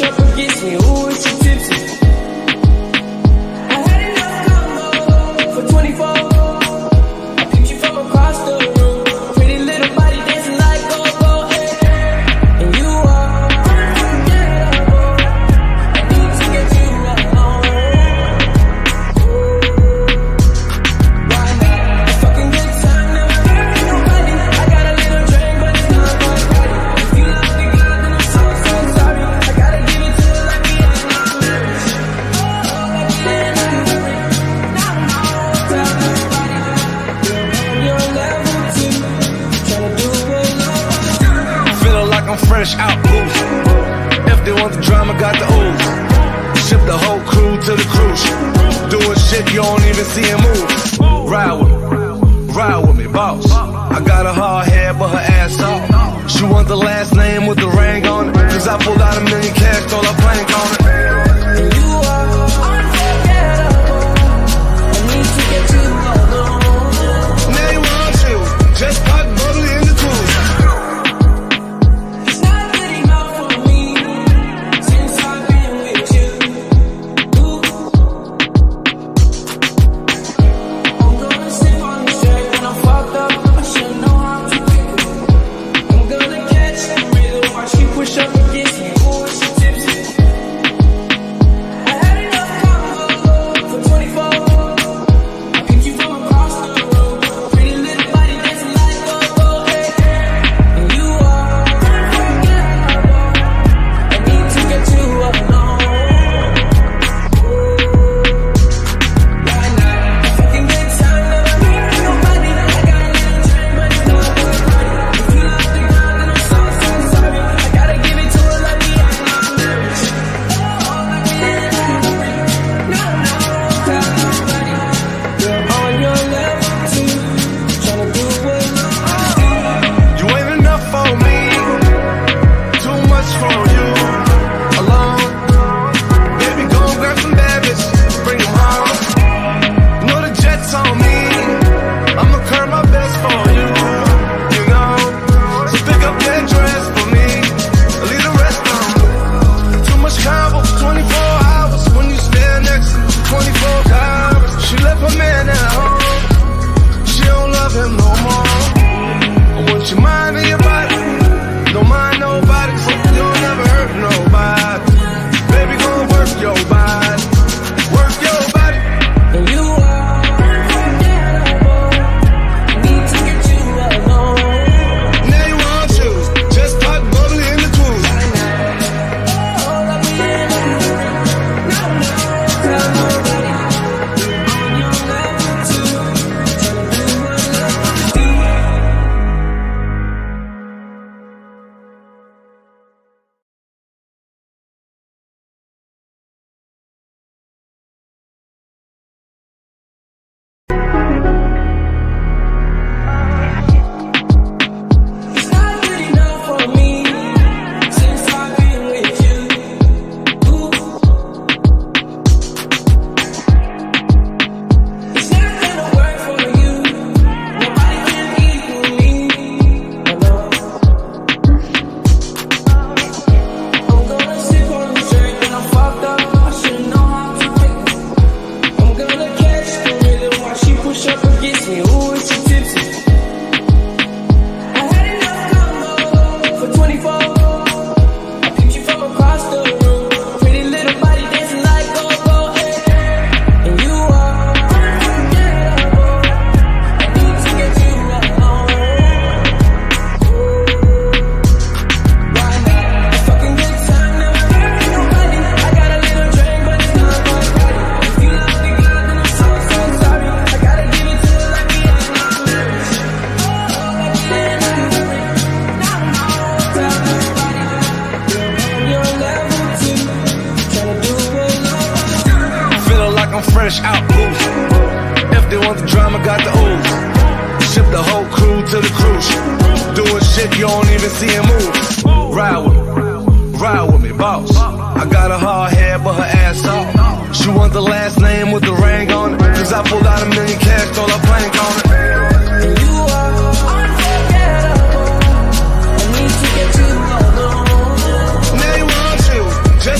trouble gets me, ooh, it's so tipsy. I had enough combo for 24. I picked you from across the room, pretty little body dancing like go-go. And you are unforgettable. I need to get you alone. Why not? It's fucking good time now. There's nobody. I got a little drink, but it's not my body. If you love me, God, then I'm so, so sorry. I gotta give it till I be in my memories. Oh, I get it in my memory. Now I'm all down this body. You're on your level too, tryna do what I want. Feeling like I'm fresh out booze. If they want the drama, got the ooze. Ship the whole crew to the cruise. Doing shit you don't even see him move. Ride with me, boss. I got a hard head, but her ass off. She wants the last name with the ring on it. Cause I pulled out $1 million cash, told her plank on it. And you are unforgettable. I need to get you alone. Name on chill, just pop bubbly in the pool. It's not good enough for me since I've been with you. I'm gonna sip on the shirt when I'm fucked up. I should know how to pick it. I'm gonna catch the rhythm. Watch me push up against me. Ooh, it's so tipsy. I had enough combo for 24. I picked you from across the room, pretty little body dancing like go-go. And you are unforgettable. I need to get you alone. Why not? It's fucking good time now. There's nobody. I got a little drink, but it's not my body. If you love the girl, then I'm so, so sorry. I gotta give it to her like me on my marriage. Oh, I get it in my memory. Now I'm all down this body. You're on your level too, tryna do what I want. You ain't enough for me. Too much for you. Alone. Baby, go grab some baggage. Bring them home. Know the jet's on me. I'ma curb my best for you. You know. So pick up that dress for me. Leave the rest on me. Too much combo. 24 hours when you stand next to me. 24 hours. She left her man at home. She don't love him no more. I want your mind and your body. Don't mind nobody, so you'll never hurt nobody. Baby, go and work your body. Work your body. And you are unforgettable. I need to get you alone. Now you on chills. Just pop bubbly in the pool. Oh, I get it in my memory. Now I'm all down this body. You're on your level too, tryna do what I want. It's not good enough for me since I've been with you. It's not gonna work for you. Nobody can equal me. I know. I'm gonna sip on the drink when I'm fucked up. I should know how to pick it. I'm gonna catch the rhythm. Watch you push up against me. Ooh, it's so tipsy. I had enough combo for 24. I picked you from across the room, pretty little body dancing like go-go. And you are unforgettable. I need to get you alone. Why not? It's fucking good time now. There's nobody. I got a little drink, but it's not my body. If you love the girl, then I'm so, so sorry. I gotta give it till I be in my memories. Oh, I get it in my memory. Now I'm all down this body. You're on your level too, tryna do what I want. Feeling like I'm fresh out booze. If they want the drama, got the ooze. Ship the whole crew to the cruise. Doing shit you don't even see him move. Ride with me, boss. I got a hard head, but her ass off. She wants the last name with the ring on it. Cause I pulled out $1 million cash, told her plank on it. And you are unforgettable. I need to get you alone. Now you on chill. Just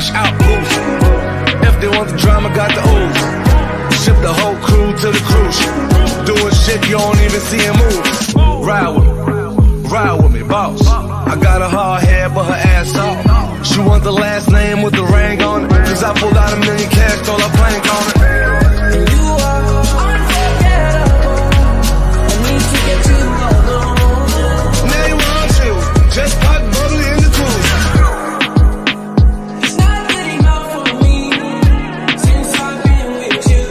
fresh out boost. If they want the drama, got the ooze. Ship the whole crew to the cruise. Doing shit you don't even see him move. Ride with me, boss. I got a hard head, but her ass off. She wants the last name with the ring on it. Cause I pulled out $1 million cash, told her plank on it. And you are unforgettable. I need to get you alone. Now you want to, just pop bubbly in the pool. It's not good enough for me since I've been with you.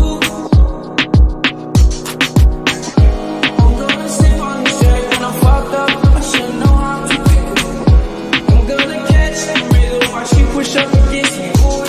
Ooh. I'm gonna sip on the shirt when I'm fucked up. I should know how to pick up. I'm gonna catch the rhythm while she push up against me. Push up against me.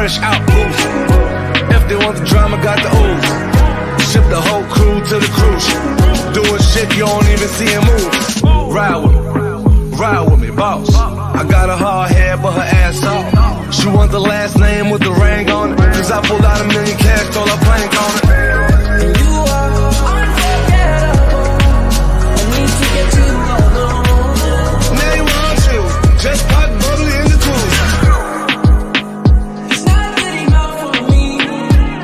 fresh out boozing. If they want the drama, got the ooze. Ship the whole crew to the cruise. Doing shit you don't even see him move. Ride with me, boss. I got a hard head, but her ass off. She want the last name with the ring on it. Cause I pulled out $1 million cash, told her plank on it. And you are unforgettable. I need to get you alone. Now you want to, just pop bubbly in the cooler. It's not good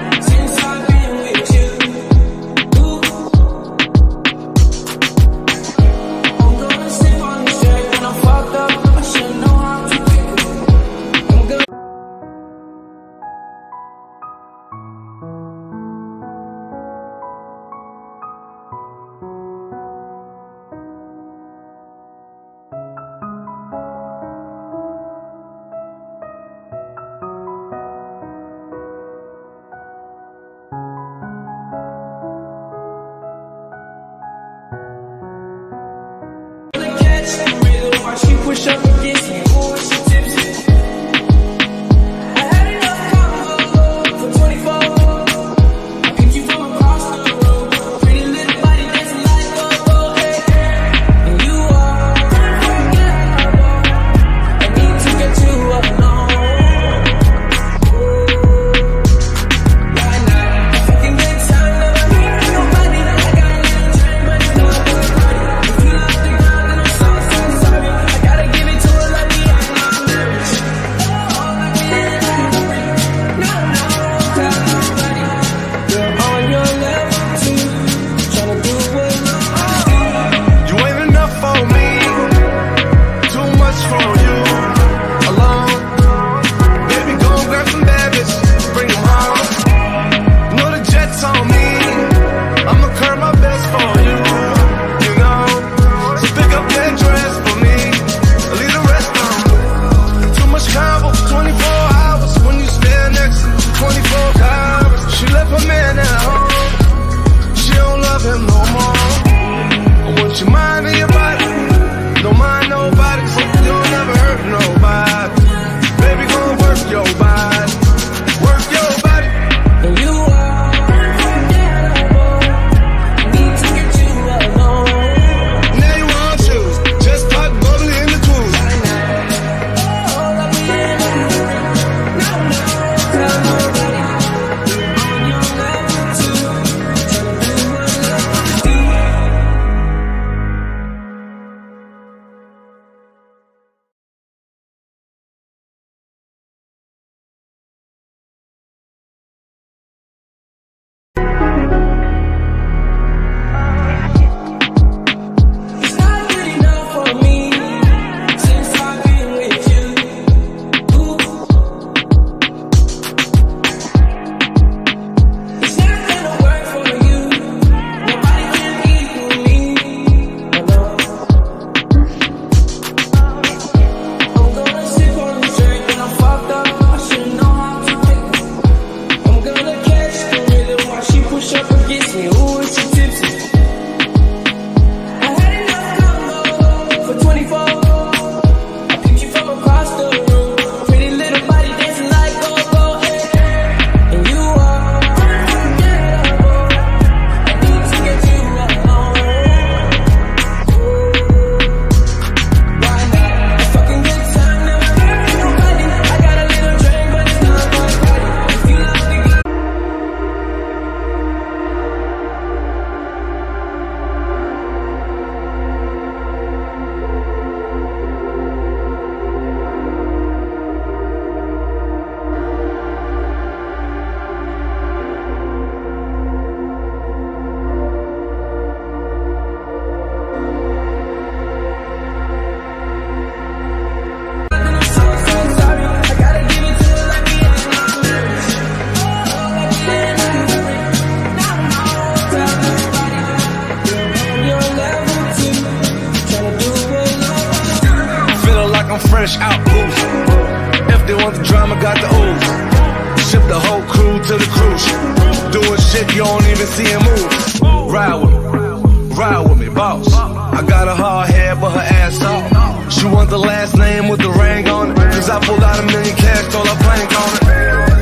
enough for me since I've been with you. Ooh. I'm gonna sip on this drink when I'm fucked up. I should know how to pick up. I'm gonna. She push up against me, or she tips me. I had enough combo for 24. I picked you from across the road. Pretty little body dancing like go-go, hey, hey. And you are unforgettable. I need to get you alone. Right now, fucking good time, never heard of nobody. I got a little dream, but it's not good party. If you love the girl, then I'm so sorry. Fresh out boozing. If they want the drama, got the ooze. Ship the whole crew to the cruise. Doing shit you don't even see him move. Ride with me, boss. I got a hard head, but her ass off. She want the last name with the ring on it. Cause I pulled out $1 million cash, told her plank on it.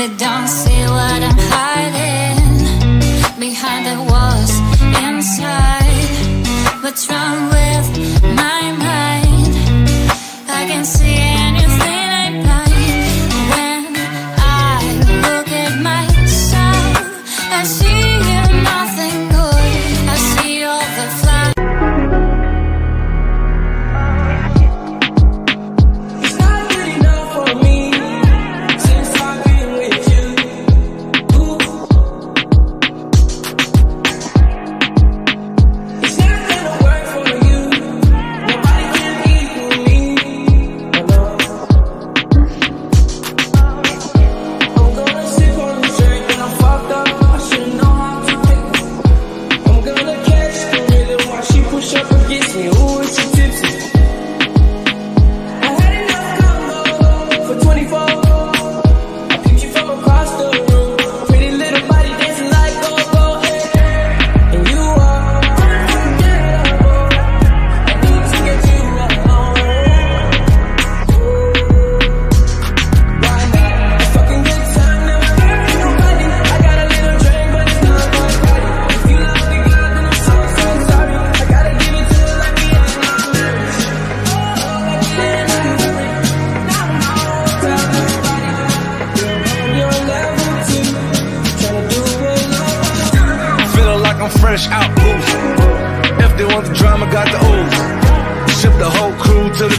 They don't see what I'm hiding behind the walls inside. What's wrong with my mind? I can see anything I blind. When I look at myself, I see nothing good. I see all the flaws. Fresh out booze. If they want the drama, got the ooze. Ship the whole crew to the